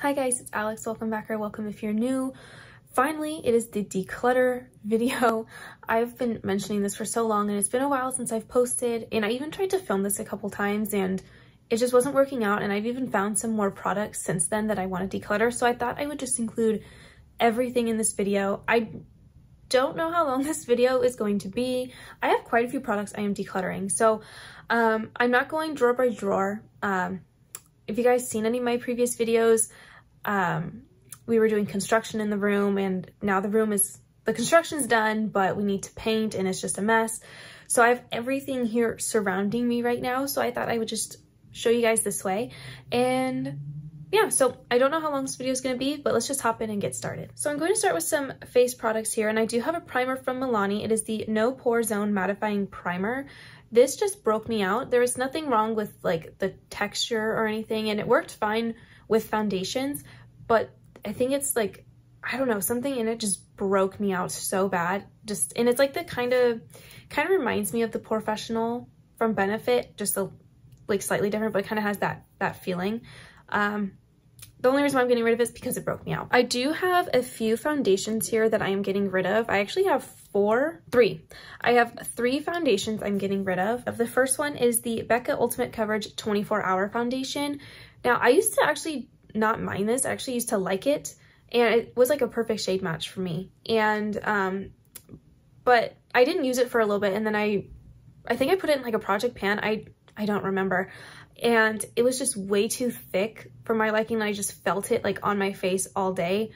Hi guys, it's Alex. Welcome back, or welcome if you're new. Finally, it is the declutter video. I've been mentioning this for so long and it's been a while since I've posted, and I even tried to film this a couple times and it just wasn't working out, and I've even found some more products since then that I want to declutter, so I thought I would just include everything in this video. I don't know how long this video is going to be. I have quite a few products I am decluttering, so I'm not going drawer by drawer. If you guys seen any of my previous videos, we were doing construction in the room, and now the construction's done, but we need to paint and it's just a mess. So I have everything here surrounding me right now, so I thought I would just show you guys this way. And yeah, so I don't know how long this video is going to be, but let's just hop in and get started. So I'm going to start with some face products here, and I do have a primer from Milani. It is the No Pore Zone Mattifying Primer. This just broke me out. There is nothing wrong with like the texture or anything, and it worked fine with foundations, but I think it's like, I don't know, something in it just broke me out so bad. And it's like the kind of reminds me of the Professional from Benefit, just a, like slightly different, but it kind of has that feeling. The only reason why I'm getting rid of it is because it broke me out. I do have a few foundations here that I am getting rid of. I actually have three foundations I'm getting rid of. The first one is the Becca Ultimate Coverage 24-Hour Foundation. Now, I used to actually not mind this. I actually used to like it, and it was like a perfect shade match for me. And, but I didn't use it for a little bit, and then I think I put it in like a project pan. I don't remember. And it was just way too thick for my liking, and I just felt it like on my face all day.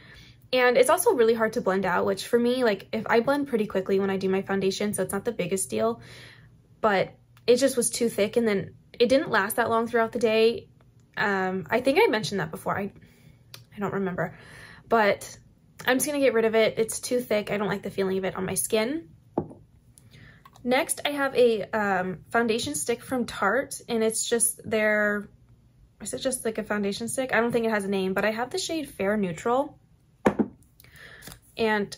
And it's also really hard to blend out, which for me, like if I blend pretty quickly when I do my foundation, so it's not the biggest deal, but it just was too thick. And then it didn't last that long throughout the day. I think I mentioned that before. I don't remember, but I'm just going to get rid of it. It's too thick. I don't like the feeling of it on my skin. Next, I have a foundation stick from Tarte, and it's just their, is it just like a foundation stick? I don't think it has a name, but I have the shade Fair Neutral. And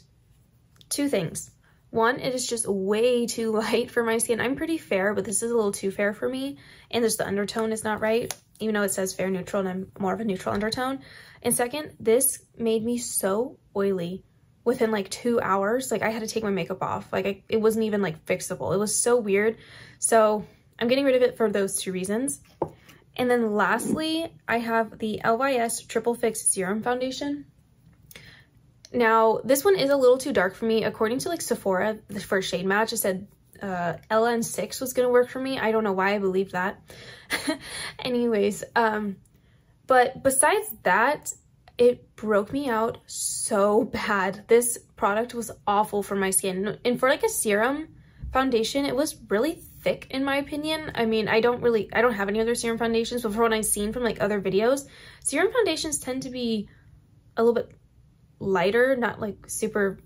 two things. One, it is just way too light for my skin. I'm pretty fair, but this is a little too fair for me. And just the undertone is not right, even though it says Fair Neutral and I'm more of a neutral undertone. And second, this made me so oily within like 2 hours. Like I had to take my makeup off. Like it wasn't even like fixable. It was so weird. So I'm getting rid of it for those two reasons. And then lastly, I have the LYS Triple Fix Serum Foundation. Now, this one is a little too dark for me. According to like Sephora, the first shade match, it said LN6 was gonna work for me. I don't know why I believe that. Anyways, but besides that, it broke me out so bad. This product was awful for my skin. And for like a serum foundation, it was really thick in my opinion. I mean, I don't have any other serum foundations, but from what I've seen from like other videos, serum foundations tend to be a little bit lighter, not like super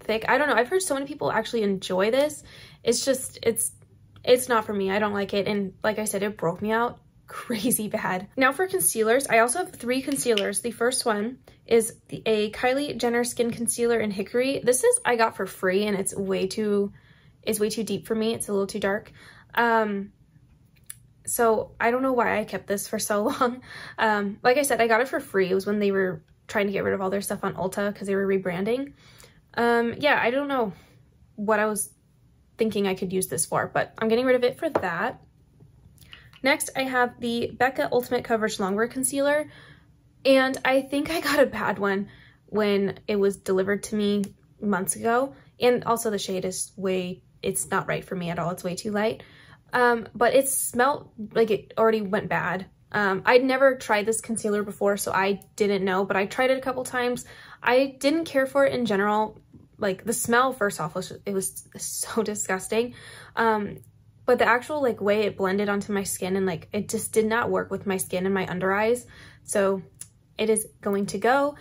thick. I don't know. I've heard so many people actually enjoy this. It's just, it's not for me. I don't like it. And like I said, it broke me out crazy bad. Now for concealers, I also have three concealers. The first one is a Kylie Jenner Skin Concealer in Hickory. This is, I got for free, and it's way too deep for me. It's a little too dark. So I don't know why I kept this for so long. Like I said, I got it for free. It was when they were trying to get rid of all their stuff on Ulta because they were rebranding. Yeah, I don't know what I was thinking I could use this for, but I'm getting rid of it for that. Next, I have the Becca Ultimate Coverage Longwear Concealer, and I think I got a bad one when it was delivered to me months ago, and also the shade is way, it's not right for me at all. It's way too light, but it smelled like it already went bad. I'd never tried this concealer before, so I didn't know, but I tried it a couple times. I didn't care for it in general. Like the smell, first off, it was so disgusting. But the actual like way it blended onto my skin, and like it just did not work with my skin and my under eyes. So it is going to go.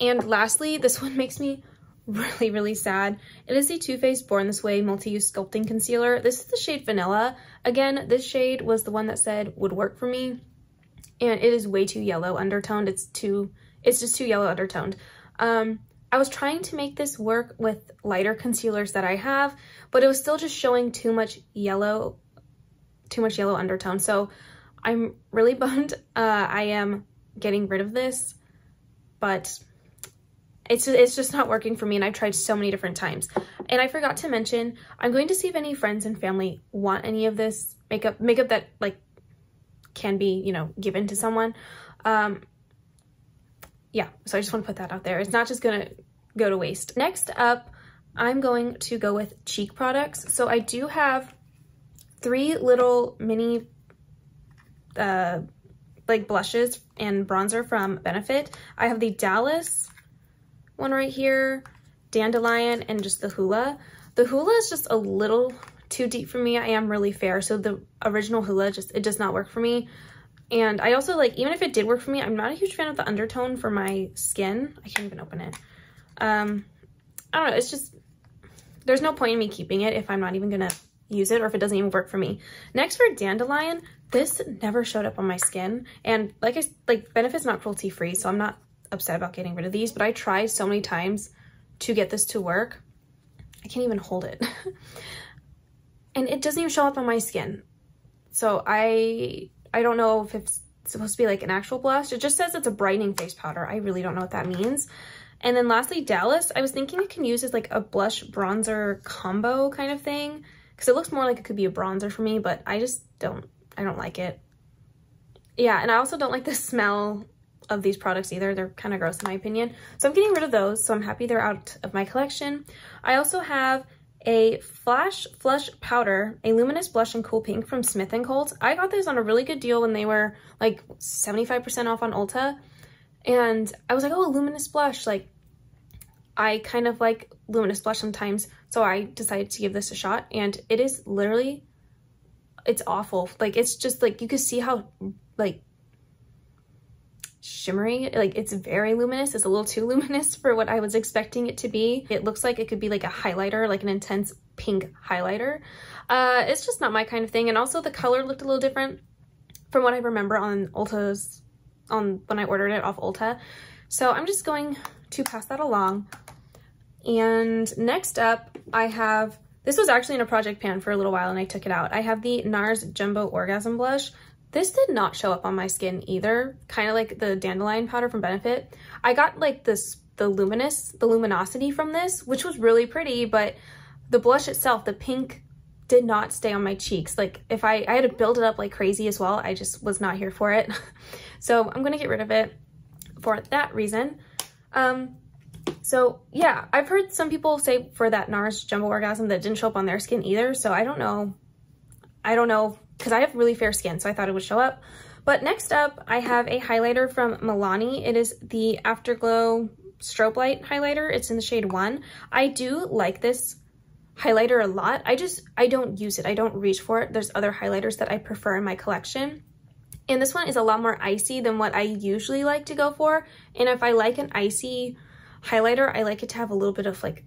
And lastly, this one makes me really, really sad. It is the Too Faced Born This Way Multi-Use Sculpting Concealer. This is the shade Vanilla. Again, this shade was the one that said would work for me. And it is way too yellow undertoned. It's just too yellow undertoned. I was trying to make this work with lighter concealers that I have, but it was still just showing too much yellow undertone. So I'm really bummed. I am getting rid of this. but it's just not working for me, and I've tried so many different times. And I forgot to mention, I'm going to see if any friends and family want any of this makeup that like can be, you know, given to someone. Yeah, so I just want to put that out there. It's not just gonna go to waste. Next up, I'm going to go with cheek products. So I do have three little mini like blushes and bronzer from Benefit. I have the Dallas one right here, Dandelion, and just the Hoola. The Hoola is just a little too deep for me. I am really fair, so the original Hoola just, it does not work for me. And I also, like, even if it did work for me, I'm not a huge fan of the undertone for my skin. I can't even open it. I don't know, it's just, there's no point in me keeping it if I'm not even gonna use it or if it doesn't even work for me. Next, for Dandelion, this never showed up on my skin. And like Benefit's not cruelty free, so I'm not upset about getting rid of these, but I tried so many times to get this to work. I can't even hold it. And it doesn't even show up on my skin. So I don't know if it's supposed to be like an actual blush. It just says it's a brightening face powder. I really don't know what that means. And then lastly, Dallas, I was thinking I can use as like a blush bronzer combo kind of thing, because it looks more like it could be a bronzer for me, but I just don't, I don't like it. Yeah, and I also don't like the smell of these products either. They're kind of gross in my opinion. So I'm getting rid of those, so I'm happy they're out of my collection. I also have a Flash Flush Powder, a Luminous Blush in Cool Pink from Smith & Colt. I got these on a really good deal when they were like 75% off on Ulta. And I was like, oh, a luminous blush. Like, I kind of like luminous blush sometimes, so I decided to give this a shot. And it is literally, it's awful. Like, it's just like, you can see how like shimmery, like it's very luminous. It's a little too luminous for what I was expecting it to be. It looks like it could be like a highlighter, like an intense pink highlighter. It's just not my kind of thing. And also the color looked a little different from what I remember on Ulta's, on when I ordered it off Ulta. So I'm just going to pass that along. And next up, I have, this was actually in a project pan for a little while and I took it out. I have the NARS Jumbo Orgasm Blush. This did not show up on my skin either, kind of like the Dandelion powder from Benefit. I got like this, the luminosity from this, which was really pretty, but the blush itself, the pink, did not stay on my cheeks. Like, if I had to build it up like crazy as well. I just was not here for it. So I'm gonna get rid of it for that reason. So yeah, I've heard some people say for that NARS Jumbo Orgasm that didn't show up on their skin either. So I don't know, because I have really fair skin, so I thought it would show up. But next up, I have a highlighter from Milani. It is the Afterglow Strobe Light Highlighter. It's in the shade 1. I do like this highlighter a lot. I don't use it. I don't reach for it. There's other highlighters that I prefer in my collection. And this one is a lot more icy than what I usually like to go for. And if I like an icy highlighter, I like it to have a little bit of like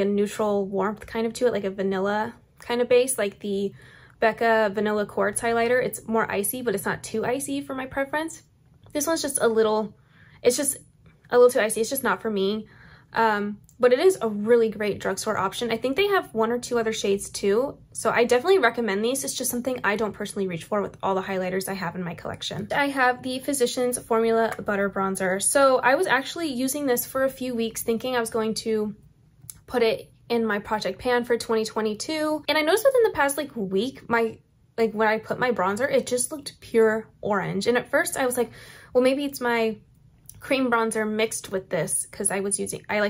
a neutral warmth kind of to it, like a vanilla kind of base, like the Becca Vanilla Quartz highlighter. It's more icy, but it's not too icy for my preference. This one's just a little, it's just a little too icy. It's just not for me. But it is a really great drugstore option. I think they have one or two other shades too, so I definitely recommend these. It's just something I don't personally reach for with all the highlighters I have in my collection. I have the Physicians Formula Butter Bronzer. So I was actually using this for a few weeks thinking I was going to put it in my project pan for 2022. And I noticed within the past like week, like when I put my bronzer, it just looked pure orange. And at first I was like, well, maybe it's my cream bronzer mixed with this, because I like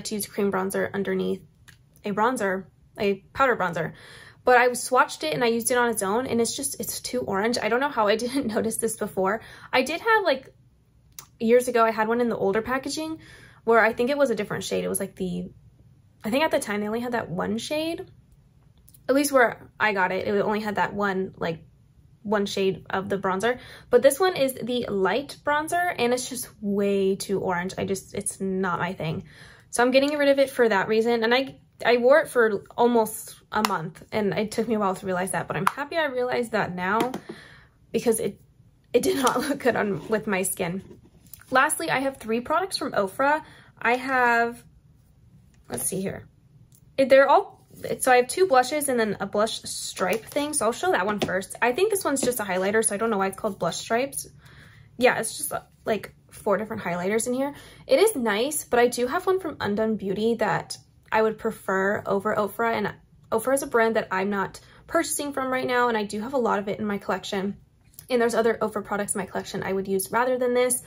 to use cream bronzer underneath a bronzer, a powder bronzer. But I swatched it and I used it on its own, and it's just, it's too orange. I don't know how I didn't notice this before. I did have, like, years ago I had one in the older packaging where I think it was a different shade. It was like the, I think at the time they only had that one shade, at least where I got it. It only had that one, like, one shade of the bronzer. But this one is the light bronzer, and it's just way too orange. It's not my thing, so I'm getting rid of it for that reason. And I wore it for almost a month, and it took me a while to realize that, but I'm happy I realized that now, because it did not look good on with my skin. Lastly, I have three products from Ofra. I have, let's see here, they're all, so I have two blushes and then a blush stripe thing, so I'll show that one first. I think this one's just a highlighter, so I don't know why it's called blush stripes. Yeah, it's just like four different highlighters in here. It is nice, but I do have one from Undone Beauty that I would prefer over Ofra, and Ofra is a brand that I'm not purchasing from right now, and I do have a lot of it in my collection, and there's other Ofra products in my collection I would use rather than this.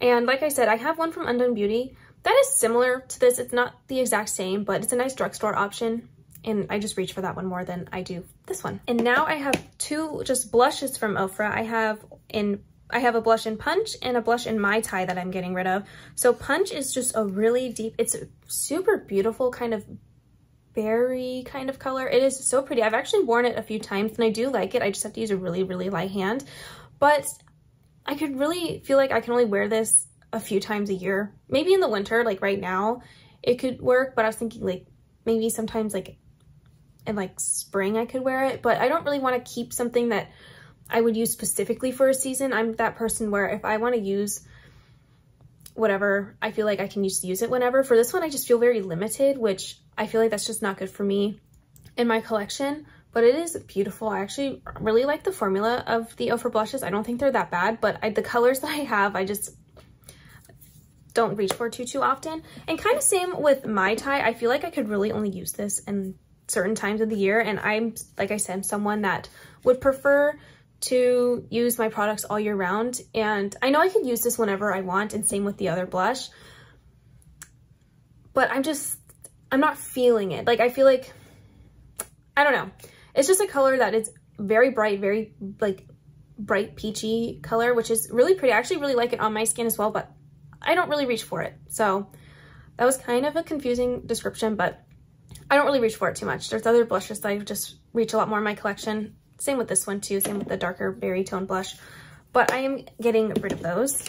And like I said, I have one from Undone Beauty that is similar to this. It's not the exact same, but it's a nice drugstore option, and I just reach for that one more than I do this one. And now I have two just blushes from Ofra. I have a blush in Punch and a blush in Mai Tai that I'm getting rid of. So Punch is just a really deep, it's a super beautiful kind of berry kind of color. It is so pretty. I've actually worn it a few times and I do like it. I just have to use a really, really light hand. But I could really feel like I can only wear this a few times a year. Maybe in the winter, like right now, it could work. But I was thinking like maybe sometimes like in like spring I could wear it. But I don't really want to keep something that I would use specifically for a season. I'm that person where if I want to use whatever, I feel like I can just use it whenever. For this one, I just feel very limited, which I feel like that's just not good for me in my collection, but it is beautiful. I actually really like the formula of the Ofra blushes. I don't think they're that bad, but the colors that I have, I just don't reach for too often. And kind of same with Mai Tai. I feel like I could really only use this in certain times of the year. And I'm, like I said, someone that would prefer to use my products all year round, and I know I can use this whenever I want, and same with the other blush, but I'm not feeling it. Like, I feel like, I don't know, it's just a color that is very bright, very like bright peachy color, which is really pretty. I actually really like it on my skin as well, but I don't really reach for it. So that was kind of a confusing description, but I don't really reach for it too much. There's other blushes that I just reach a lot more in my collection. Same with this one too, same with the darker berry tone blush, but I am getting rid of those.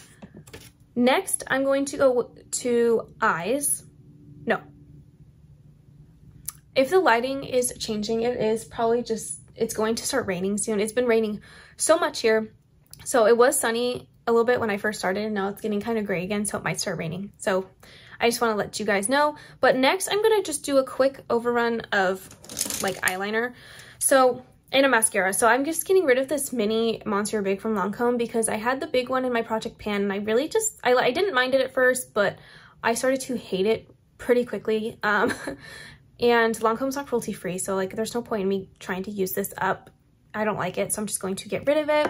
Next, I'm going to go to eyes. No. If the lighting is changing, it is probably just, it's going to start raining soon. It's been raining so much here. So it was sunny a little bit when I first started, and now it's getting kind of gray again, so it might start raining. So I just want to let you guys know. But next, I'm going to just do a quick overrun of like eyeliner. So, and a mascara. So I'm just getting rid of this mini Monsieur Big from Lancôme because I had the big one in my Project Pan, and I really just, I didn't mind it at first, but I started to hate it pretty quickly. And Lancome's not cruelty free, so like there's no point in me trying to use this up. I don't like it, so I'm just going to get rid of it.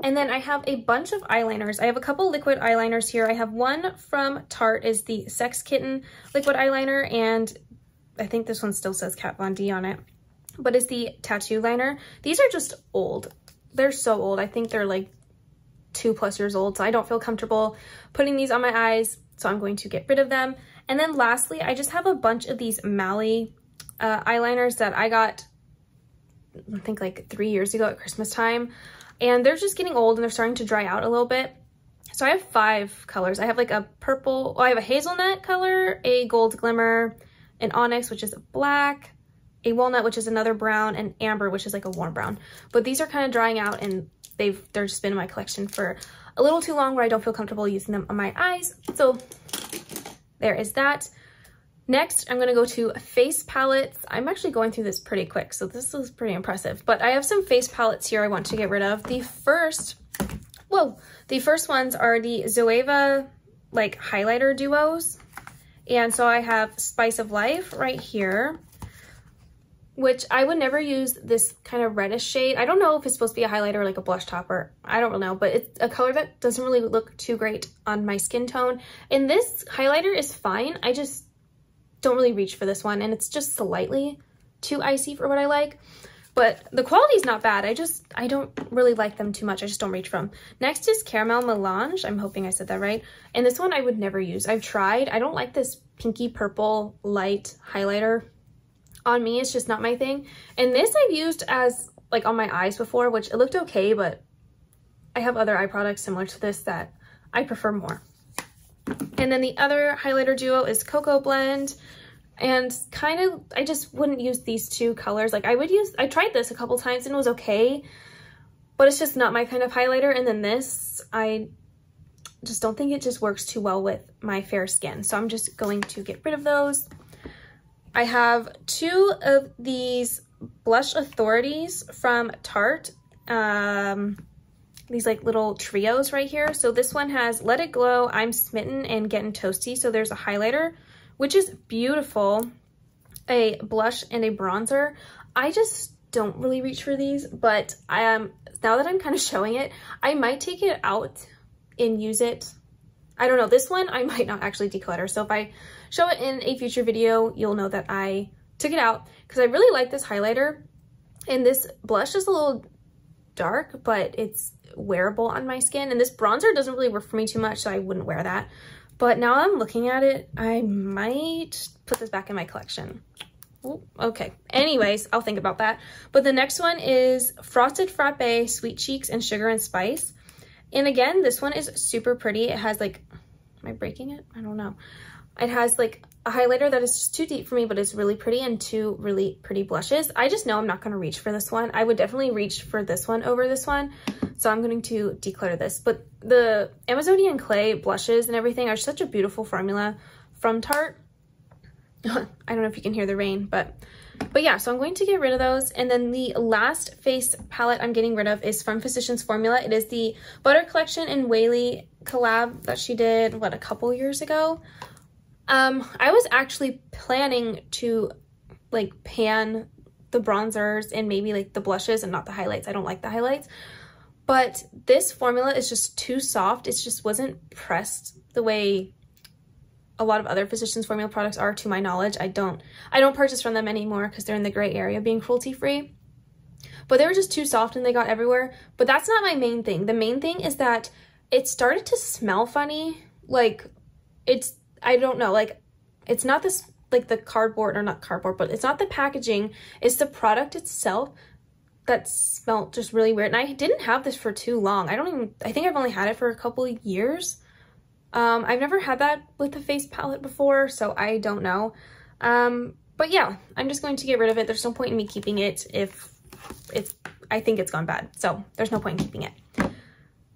And then I have a bunch of eyeliners. I have a couple liquid eyeliners here. I have one from Tarte, is the Sex Kitten liquid eyeliner, and I think this one still says Kat Von D on it. But it's the tattoo liner. These are just old. They're so old. I think they're like 2+ years old. So I don't feel comfortable putting these on my eyes. So I'm going to get rid of them. And then lastly, I just have a bunch of these Mally eyeliners that I got, I think like 3 years ago at Christmas time. And they're just getting old and they're starting to dry out a little bit. So I have 5 colors. I have like a purple, oh, I have a hazelnut color, a gold glimmer, an onyx, which is black, a walnut, which is another brown, and amber, which is like a warm brown. But these are kind of drying out, and they're just been in my collection for a little too long where I don't feel comfortable using them on my eyes. So there is that. Next, I'm gonna go to face palettes. I'm actually going through this pretty quick, so this is pretty impressive. But I have some face palettes here I want to get rid of. The first ones are the Zoeva like highlighter duos. And so I have Spice of Life right here, which I would never use this kind of reddish shade. I don't know if it's supposed to be a highlighter or like a blush topper. I don't know, but it's a color that doesn't really look too great on my skin tone. And this highlighter is fine. I just don't really reach for this one, and it's just slightly too icy for what I like. But the quality is not bad. I don't really like them too much. I just don't reach for them. Next is Caramel Melange. I'm hoping I said that right. And this one I would never use. I've tried. I don't like this pinky purple light highlighter on me. It's just not my thing. And this I've used as like on my eyes before, which it looked okay, but I have other eye products similar to this that I prefer more. And then the other highlighter duo is Cocoa Blend, and kind of I just wouldn't use these two colors. Like I tried this a couple times and it was okay, but it's just not my kind of highlighter. And then this, I just don't think it just works too well with my fair skin, so I'm just going to get rid of those. I have 2 of these Blush Authorities from Tarte. these like little trios right here. So this one has Let It Glow, I'm Smitten, and Getting Toasty. So there's a highlighter, which is beautiful, a blush, and a bronzer. I just don't really reach for these, but now that I'm kind of showing it, I might take it out and use it. I don't know. This one I might not actually declutter. So if I show it in a future video, you'll know that I took it out because I really like this highlighter. And this blush is a little dark, but it's wearable on my skin. And this bronzer doesn't really work for me too much, so I wouldn't wear that. But now I'm looking at it, I might put this back in my collection. Ooh, okay. Anyways, I'll think about that. But the next one is Frosted Frappe, Sweet Cheeks, and Sugar and Spice. And again, this one is super pretty. It has like, am I breaking it? I don't know. It has like a highlighter that is just too deep for me, but it's really pretty, and two really pretty blushes. I just know I'm not going to reach for this one. I would definitely reach for this one over this one. So I'm going to declutter this. But the Amazonian Clay blushes and everything are such a beautiful formula from Tarte. I don't know if you can hear the rain, but yeah, so I'm going to get rid of those. And then the last face palette I'm getting rid of is from Physicians Formula. It is the Butter Collection and Whaley collab that she did, what, a couple years ago? I was actually planning to like pan the bronzers and maybe like the blushes and not the highlights. I don't like the highlights, but this formula is just too soft. It just wasn't pressed the way a lot of other Physicians Formula products are, to my knowledge. I don't purchase from them anymore because they're in the gray area being cruelty free, but they were just too soft and they got everywhere. But that's not my main thing. The main thing is that it started to smell funny. Like, it's, I don't know, like, it's not this, like, the cardboard, or not cardboard, but it's not the packaging, it's the product itself that smelled just really weird. And I didn't have this for too long. I think I've only had it for a couple of years. I've never had that with a face palette before, so I don't know. But yeah, I'm just going to get rid of it. There's no point in me keeping it if it's, I think it's gone bad, so there's no point in keeping it.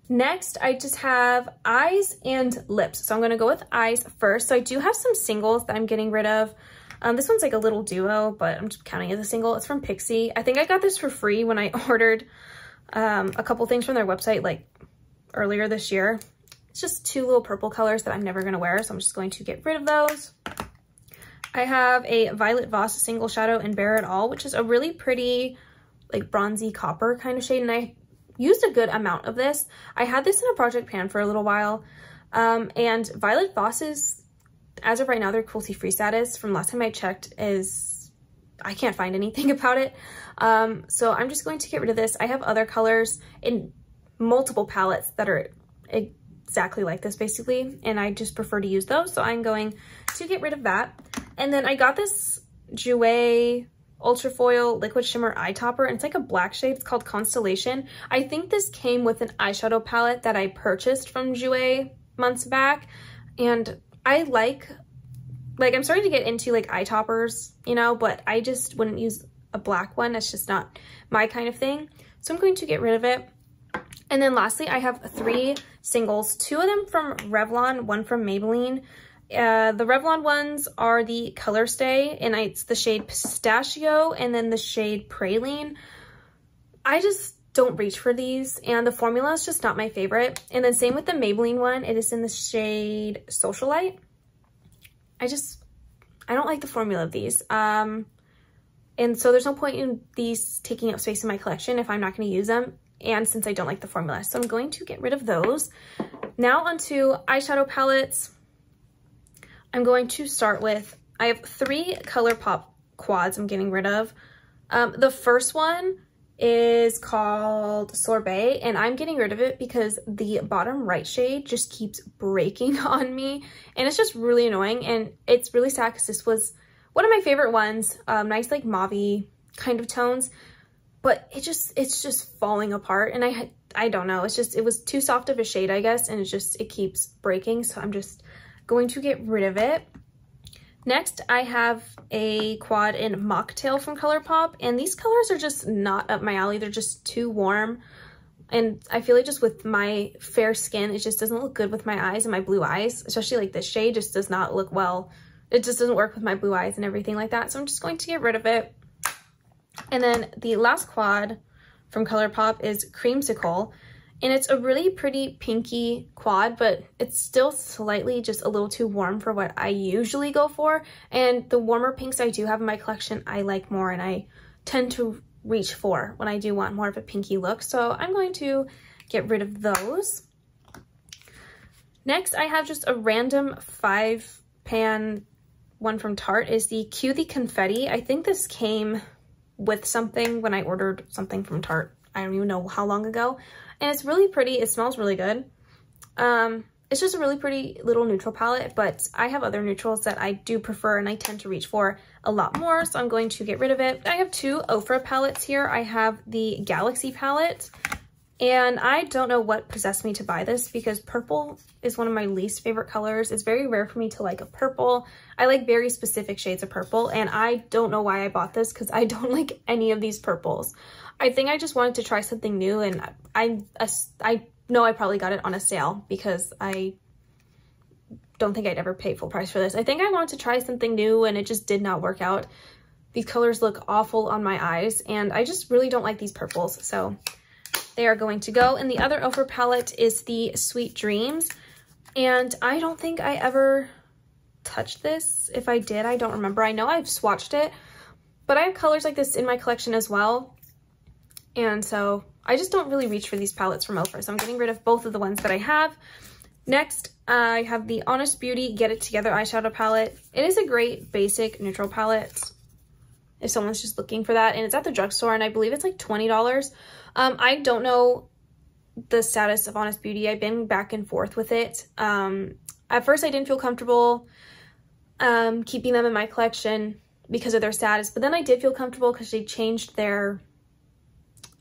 Next, I just have eyes and lips. So I'm going to go with eyes first. So I do have some singles that I'm getting rid of. This one's like a little duo, but I'm just counting as a single. It's from Pixie. I think I got this for free when I ordered a couple things from their website like earlier this year. It's just two little purple colors that I'm never going to wear, so I'm just going to get rid of those. I have a Violet Voss Single Shadow in Bare It All, which is a really pretty like bronzy copper kind of shade, and I used a good amount of this. I had this in a project pan for a little while, and Violet Voss's, as of right now, their cruelty-free status from last time I checked is, I can't find anything about it. So I'm just going to get rid of this. I have other colors in multiple palettes that are exactly like this basically, and I just prefer to use those, so I'm going to get rid of that. And then I got this Jouer Ultrafoil Liquid Shimmer Eye Topper, and it's like a black shade. It's called Constellation. I think this came with an eyeshadow palette that I purchased from Jouer months back, and I like I'm starting to get into like eye toppers, you know, but I just wouldn't use a black one. That's just not my kind of thing, so I'm going to get rid of it. And then lastly, I have three singles, two of them from Revlon, one from Maybelline. The Revlon ones are the Color Stay, and it's the shade Pistachio, and then the shade Praline. I just don't reach for these, and the formula is just not my favorite. And then same with the Maybelline one. It is in the shade Socialite. I don't like the formula of these. And so there's no point in these taking up space in my collection if I'm not going to use them, and since I don't like the formula. So I'm going to get rid of those. Now onto eyeshadow palettes. I'm going to start with, I have three ColourPop quads I'm getting rid of. The first one is called Sorbet, and I'm getting rid of it because the bottom right shade just keeps breaking on me, and it's just really annoying. And it's really sad because this was one of my favorite ones, nice like mauve kind of tones, but it's just falling apart, and I don't know, it was too soft of a shade, I guess, and it keeps breaking, so I'm just going to get rid of it. Next, I have a quad in Mocktail from ColourPop, and these colors are just not up my alley. They're just too warm, and I feel like just with my fair skin, it just doesn't look good with my eyes and my blue eyes, especially like this shade just does not look well. It just doesn't work with my blue eyes and everything like that, so I'm just going to get rid of it. And then the last quad from ColourPop is Creamsicle, and it's a really pretty pinky quad, but it's still slightly just a little too warm for what I usually go for. And the warmer pinks I do have in my collection, I like more, and I tend to reach for when I do want more of a pinky look. So I'm going to get rid of those. Next, I have just a random 5-pan one from Tarte, is the Cue the Confetti. I think this came with something when I ordered something from Tarte. I don't even know how long ago. And it's really pretty. It smells really good. It's just a really pretty little neutral palette, but I have other neutrals that I do prefer and I tend to reach for a lot more, so I'm going to get rid of it. I have two Ofra palettes here. I have the Galaxy palette, and I don't know what possessed me to buy this because purple is one of my least favorite colors. It's very rare for me to like a purple. I like very specific shades of purple, and I don't know why I bought this because I don't like any of these purples. I think I just wanted to try something new, and I no, I probably got it on a sale because I don't think I'd ever pay full price for this. I think I wanted to try something new and it just did not work out. These colors look awful on my eyes and I just really don't like these purples. So they are going to go. And the other Ofra palette is the Sweet Dreams. And I don't think I ever touched this. If I did, I don't remember. I know I've swatched it, but I have colors like this in my collection as well. And so I just don't really reach for these palettes from Ofra, so I'm getting rid of both of the ones that I have. Next, I have the Honest Beauty Get It Together eyeshadow palette. It is a great basic neutral palette if someone's just looking for that, and it's at the drugstore, and I believe it's like $20. I don't know the status of Honest Beauty. I've been back and forth with it. At first, I didn't feel comfortable keeping them in my collection because of their status, but then I did feel comfortable because they changed their...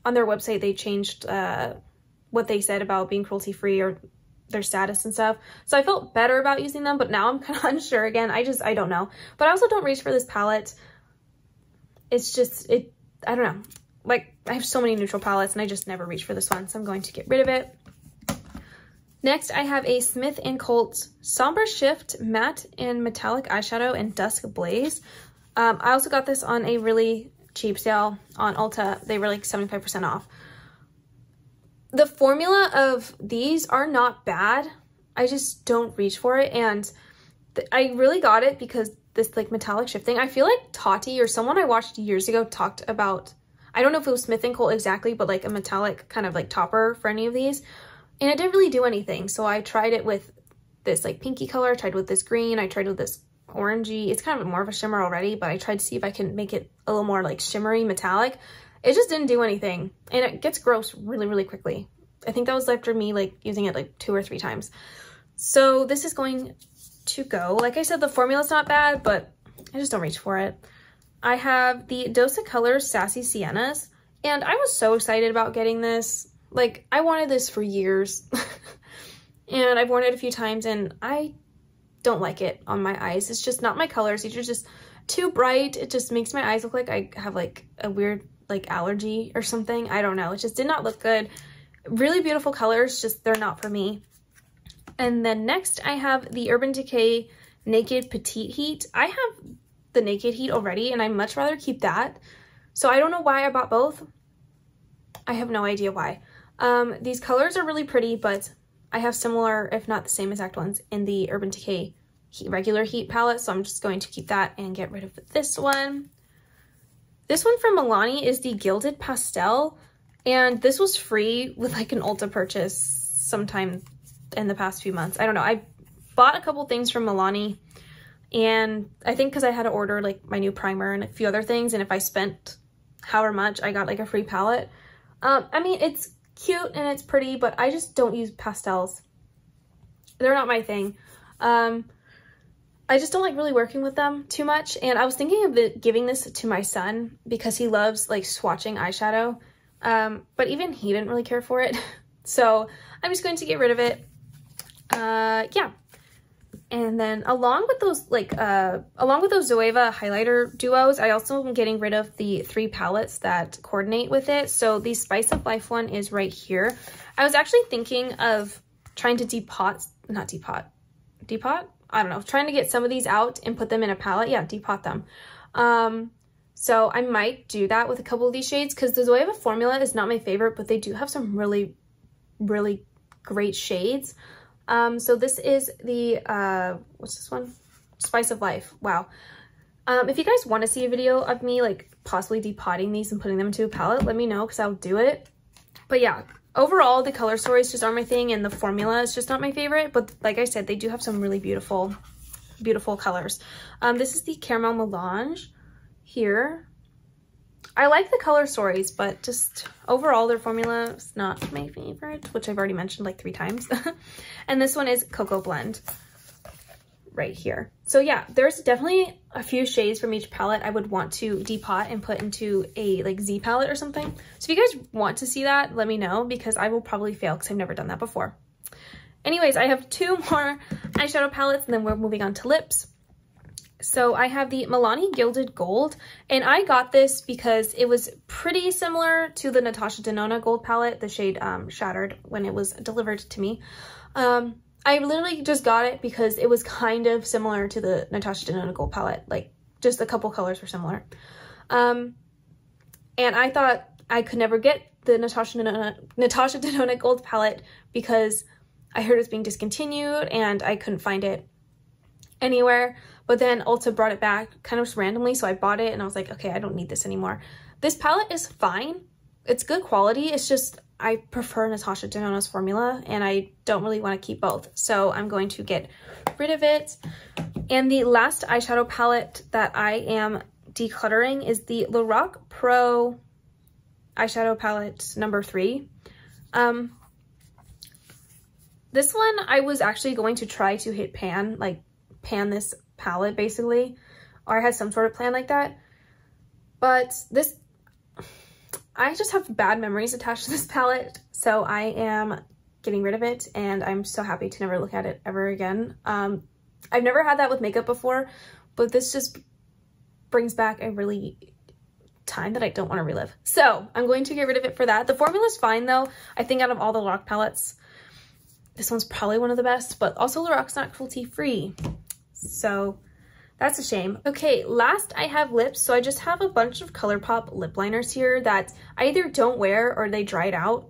On their website, they changed what they said about being cruelty-free or their status and stuff. So I felt better about using them, but now I'm kind of unsure again. I don't know. But I also don't reach for this palette. It's just, I don't know. Like, I have so many neutral palettes, and I just never reach for this one, so I'm going to get rid of it. Next, I have a Smith & Colt Somber Shift Matte and Metallic Eyeshadow in Dusk Blaze. I also got this on a really... cheap sale on Ulta. They were like 75% off. The formula of these are not bad. I just don't reach for it, and I really got it because this like metallic shifting. I feel like Tati or someone I watched years ago talked about, I don't know if it was Smith & Colt exactly, but like a metallic kind of like topper for any of these, and it didn't really do anything. So I tried it with this like pinky color, I tried with this green, I tried with this orangey. It's kind of more of a shimmer already, but I tried to see if I can make it a little more like shimmery metallic. It just didn't do anything, and it gets gross really quickly. I think that was after me like using it like 2 or 3 times. So this is going to go. Like I said, the formula's not bad, but I just don't reach for it. I have the Dose of Colors Sassy Siennas, and I was so excited about getting this. Like, I wanted this for years and I've worn it a few times, and I don't like it on my eyes. It's just not my colors. These are just too bright. It just makes my eyes look like I have like a weird like allergy or something. I don't know. It just did not look good. Really beautiful colors, just they're not for me. And then next I have the Urban Decay Naked Petite Heat. I have the Naked Heat already, and I much rather keep that. So I don't know why I bought both. I have no idea why. These colors are really pretty, but I have similar, if not the same exact ones, in the Urban Decay Regular Heat palette, so I'm just going to keep that and get rid of this one. This one from Milani is the Gilded Pastel, and this was free with like an Ulta purchase sometime in the past few months. I don't know. I bought a couple things from Milani, and I think because I had to order like my new primer and a few other things, and if I spent however much, I got like a free palette. I mean, it's cute and it's pretty, but I just don't use pastels. They're not my thing. I just don't like really working with them too much, and I was thinking of giving this to my son because he loves like swatching eyeshadow, but even he didn't really care for it so I'm just going to get rid of it. Yeah, and then along with those Zoeva highlighter duos, I also am getting rid of the 3 palettes that coordinate with it. So the Spice Up Life one is right here. I was actually thinking of trying to depot, I don't know, trying to get some of these out and put them in a palette. Yeah, depot them. So I might do that with a couple of these shades because the Zoeva formula is not my favorite, but they do have some really really great shades. So this is the, what's this one? Spice of Life. Wow. If you guys want to see a video of me like possibly depotting these and putting them into a palette, let me know because I'll do it. But yeah, overall the color stories just aren't my thing and the formula is just not my favorite. But like I said, they do have some really beautiful, beautiful colors. This is the Caramel Melange here. I like the color stories, but just overall their formula is not my favorite, which I've already mentioned like 3 times. And this one is Cocoa Blend right here. So yeah, there's definitely a few shades from each palette I would want to depot and put into a like Z palette or something. So if you guys want to see that, let me know because I will probably fail because I've never done that before. Anyways, I have 2 more eyeshadow palettes and then we're moving on to lips. So I have the Milani Gilded Gold, and I got this because it was pretty similar to the Natasha Denona Gold palette, the shade Shattered, when it was delivered to me. I literally just got it because it was kind of similar to the Natasha Denona Gold palette, like just a couple colors were similar. And I thought I could never get the Natasha Denona Gold palette because I heard it was being discontinued and I couldn't find it anywhere. But then Ulta brought it back kind of randomly, so I bought it and I was like, okay, I don't need this anymore. This palette is fine. It's good quality. It's just I prefer Natasha Denona's formula and I don't really want to keep both. So I'm going to get rid of it. And the last eyeshadow palette that I am decluttering is the Lorac Pro eyeshadow palette number 3. This one I was actually going to try to hit pan, like pan this palette basically, or I had some sort of plan like that, but this, I just have bad memories attached to this palette, so I am getting rid of it and I'm so happy to never look at it ever again. I've never had that with makeup before, but this just brings back a really time that I don't want to relive, so I'm going to get rid of it for that. The formula's fine though. I think out of all the Lorac palettes, this one's probably one of the best, but also Lorac's not cruelty free. So that's a shame. Okay, last I have lips. So I just have a bunch of ColourPop lip liners here that I either don't wear or they dried out.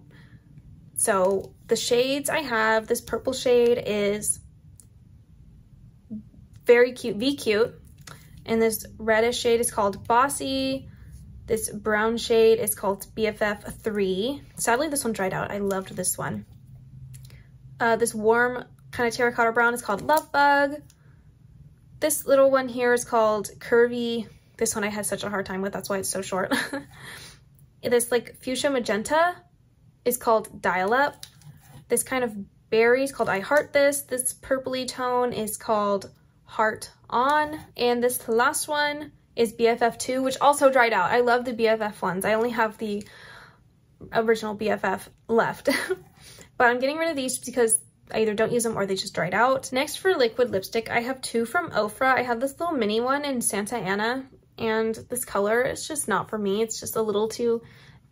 So the shades I have, this purple shade is very cute, V Cute. And this reddish shade is called Bossy. This brown shade is called BFF 3. Sadly, this one dried out. I loved this one. This warm kind of terracotta brown is called Love Bug. This little one here is called Curvy. This one I had such a hard time with, that's why it's so short. This like fuchsia magenta is called Dial Up. This kind of berry is called I Heart This. This purpley tone is called Heart On. And this last one is BFF2, which also dried out. I love the BFF ones. I only have the original BFF left. But I'm getting rid of these because I either don't use them or they just dried out. Next for liquid lipstick, I have 2 from Ofra. I have this little mini one in Santa Ana, and this color is just not for me. It's just a little too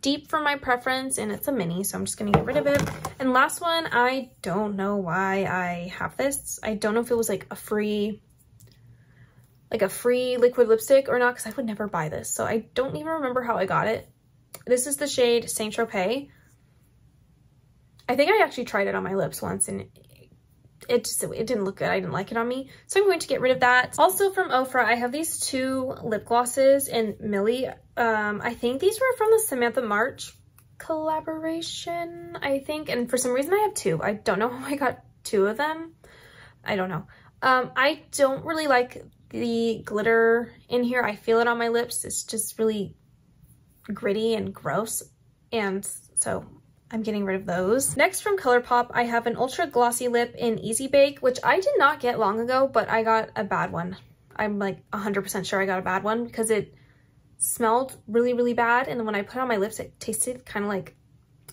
deep for my preference, and it's a mini, so I'm just gonna get rid of it. And last one, I don't know why I have this. I don't know if it was like a free liquid lipstick or not, because I would never buy this, so I don't even remember how I got it. This is the shade Saint-Tropez. I think I actually tried it on my lips once and it didn't look good. I didn't like it on me. So I'm going to get rid of that. Also from Ofra, I have these 2 lip glosses in Millie. I think these were from the Samantha March collaboration, I think. And for some reason I have 2. I don't know how I got 2 of them. I don't know. I don't really like the glitter in here. I feel it on my lips. It's just really gritty and gross. And so I'm getting rid of those. Next from ColourPop, I have an ultra glossy lip in Easy Bake, which I did not get long ago, but I got a bad one. I'm like 100% sure I got a bad one because it smelled really, really bad. And when I put it on my lips, it tasted kind of like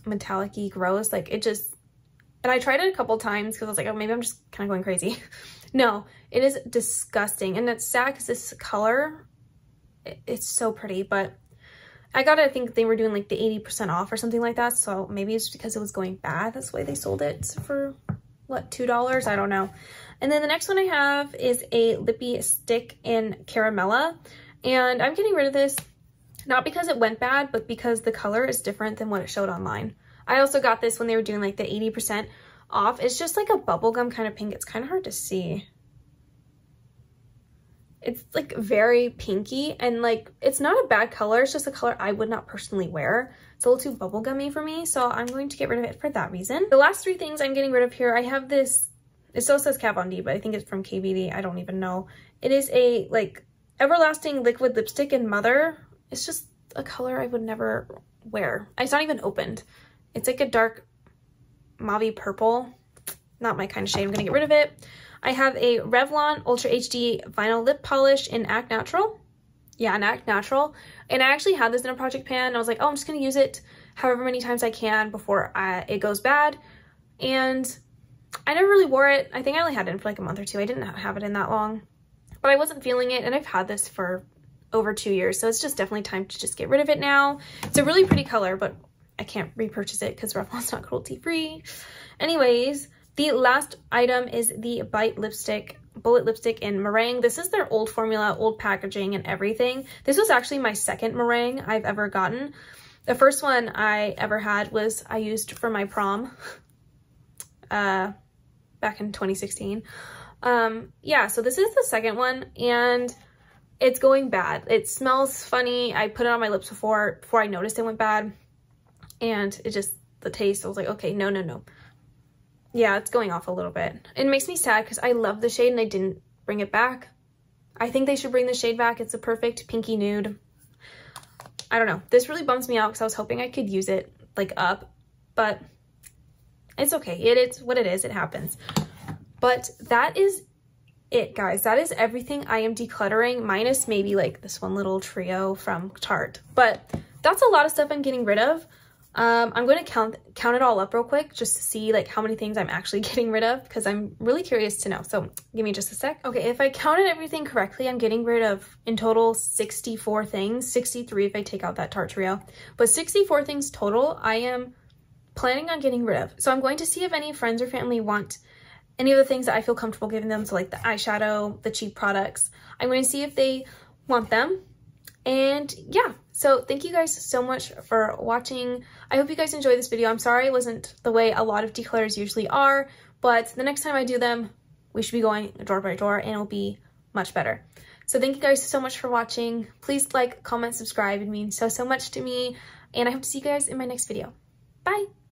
metallic-y, gross. Like it just, and I tried it a couple times because I was like, oh, maybe I'm just kind of going crazy. No, it is disgusting. And it's sad because this color, it's so pretty, but I got it, I think they were doing like the 80% off or something like that. So maybe it's because it was going bad. That's why they sold it for, what, $2? I don't know. And then the next one I have is a lippy stick in Caramella. And I'm getting rid of this, not because it went bad, but because the color is different than what it showed online. I also got this when they were doing like the 80% off. It's just like a bubblegum kind of pink. It's kind of hard to see. It's like very pinky, and like it's not a bad color. It's just a color I would not personally wear. It's a little too bubblegummy for me, so I'm going to get rid of it for that reason. The last three things I'm getting rid of here, I have this, it still says Kat Von D, but I think it's from KVD. I don't even know. It is a like everlasting liquid lipstick in Mother. It's just a color I would never wear. It's not even opened. It's like a dark mauve purple. Not my kind of shade. I'm gonna get rid of it. I have a Revlon Ultra HD Vinyl Lip Polish in Act Natural. Yeah, in Act Natural. And I actually had this in a project pan, and I was like, oh, I'm just gonna use it however many times I can before it goes bad. And I never really wore it. I think I only had it in for like a month or two. I didn't have it in that long, but I wasn't feeling it, and I've had this for over 2 years, so it's just definitely time to just get rid of it now. It's a really pretty color, but I can't repurchase it because Revlon's not cruelty free. Anyways, the last item is the Bite lipstick, Bullet lipstick in Meringue. This is their old formula, old packaging and everything. This was actually my second Meringue I've ever gotten. The first one I ever had was I used for my prom back in 2016. Yeah, so this is the second one, and it's going bad. It smells funny. I put it on my lips before I noticed it went bad, and it just, the taste, I was like, okay, no. Yeah, it's going off a little bit. It makes me sad because I love the shade and they didn't bring it back. I think they should bring the shade back. It's a perfect pinky nude. I don't know. This really bums me out because I was hoping I could use it like up, but it's okay. It's what it is. It happens. But that is it, guys. That is everything I am decluttering, minus maybe like this one little trio from Tarte. But that's a lot of stuff I'm getting rid of. I'm going to count it all up real quick just to see like how many things I'm actually getting rid of, because I'm really curious to know. So give me just a sec. Okay, if I counted everything correctly, I'm getting rid of in total 64 things, 63 if I take out that Tarte trio, but 64 things total I am planning on getting rid of. So I'm going to see if any friends or family want any of the things that I feel comfortable giving them. So like the eyeshadow, the cheap products, I'm going to see if they want them. And yeah, so thank you guys so much for watching. I hope you guys enjoyed this video. I'm sorry it wasn't the way a lot of declutters usually are, but the next time I do them, we should be going drawer by drawer and it'll be much better. So thank you guys so much for watching. Please like, comment, subscribe. It means so much to me, and I hope to see you guys in my next video. Bye.